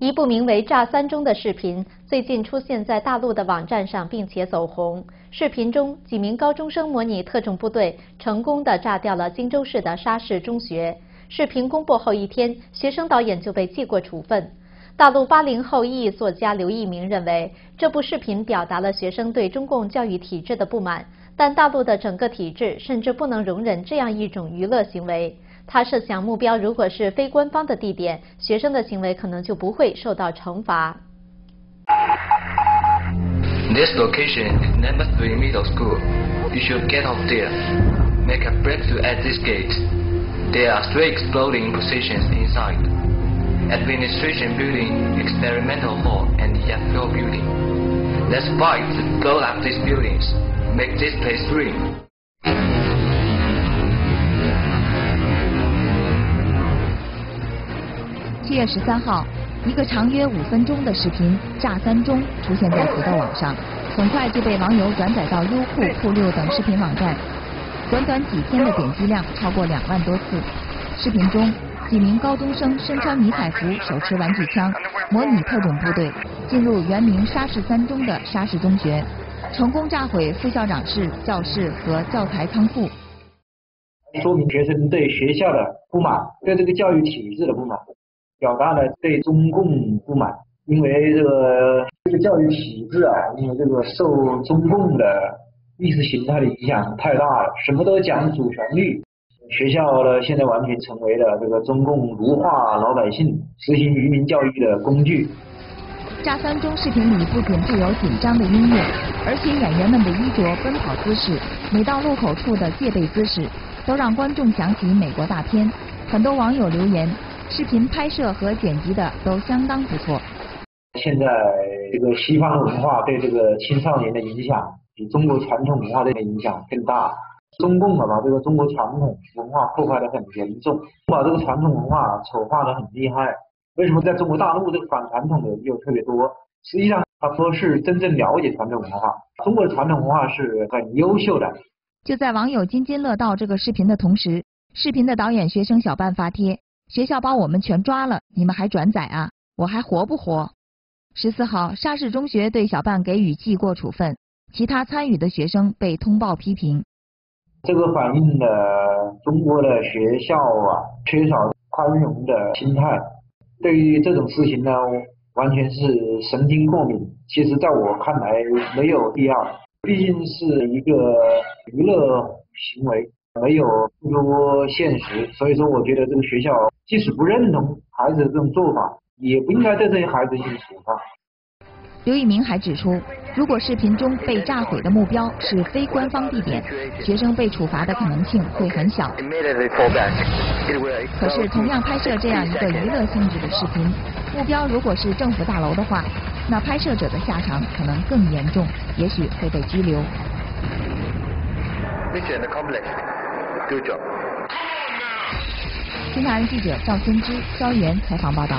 一部名为《炸三中》的视频最近出现在大陆的网站上，并且走红。视频中，几名高中生模拟特种部队，成功地炸掉了荆州市的沙市中学。视频公布后一天，学生导演就被记过处分。大陆80后异议作家刘一鸣认为，这部视频表达了学生对中共教育体制的不满，但大陆的整个体制甚至不能容忍这样一种娱乐行为。 他设想，目标如果是非官方的地点，学生的行为可能就不会受到惩罚。This location is number 3 middle school. You should get off there. Make a breakthrough at this gate. There are 3 exploding positions inside: administration building, experimental hall, and the FPO building. Let's fight to blow up these buildings. Make this place ring. 7月13号，一个长约5分钟的视频《炸三中》出现在土豆网上，很快就被网友转载到优酷、酷6等视频网站。短短几天的点击量超过2万多次。视频中，几名高中生身穿迷彩服、手持玩具枪，模拟特种部队，进入原名沙市三中的沙市中学，成功炸毁副校长室、教室和教材仓库。 说明学生对学校的不满，对这个教育体制的不满，表达了对中共不满。因为这个教育体制啊，因为这个受中共的意识形态的影响太大了，什么都讲主旋律。学校呢，现在完全成为了这个中共奴化老百姓、实行愚民教育的工具。炸三中视频里不仅配有紧张的音乐，而且演员们的衣着、奔跑姿势、每到路口处的戒备姿势。 都让观众想起美国大片，很多网友留言，视频拍摄和剪辑的都相当不错。现在这个西方文化对这个青少年的影响，比中国传统文化对的影响更大。中共把这个中国传统文化破坏得很严重，把这个传统文化丑化得很厉害。为什么在中国大陆这个反传统的又特别多？实际上，他说是真正了解传统文化，中国的传统文化是很优秀的。 就在网友津津乐道这个视频的同时，视频的导演学生小半发帖：“学校把我们全抓了，你们还转载啊？我还活不活？”14号，沙市中学对小半给予记过处分，其他参与的学生被通报批评。这个反映了中国的学校啊，缺少宽容的心态，对于这种事情呢，完全是神经过敏。其实，在我看来，没有必要。 毕竟是一个娱乐行为，没有付诸现实，所以说我觉得这个学校即使不认同孩子的这种做法，也不应该对这些孩子进行处罚。刘一鸣还指出，如果视频中被炸毁的目标是非官方地点，学生被处罚的可能性会很小。可是，同样拍摄这样一个娱乐性质的视频，目标如果是政府大楼的话。 那拍摄者的下场可能更严重，也许会被拘留。新唐人记者赵先知、肖源采访报道。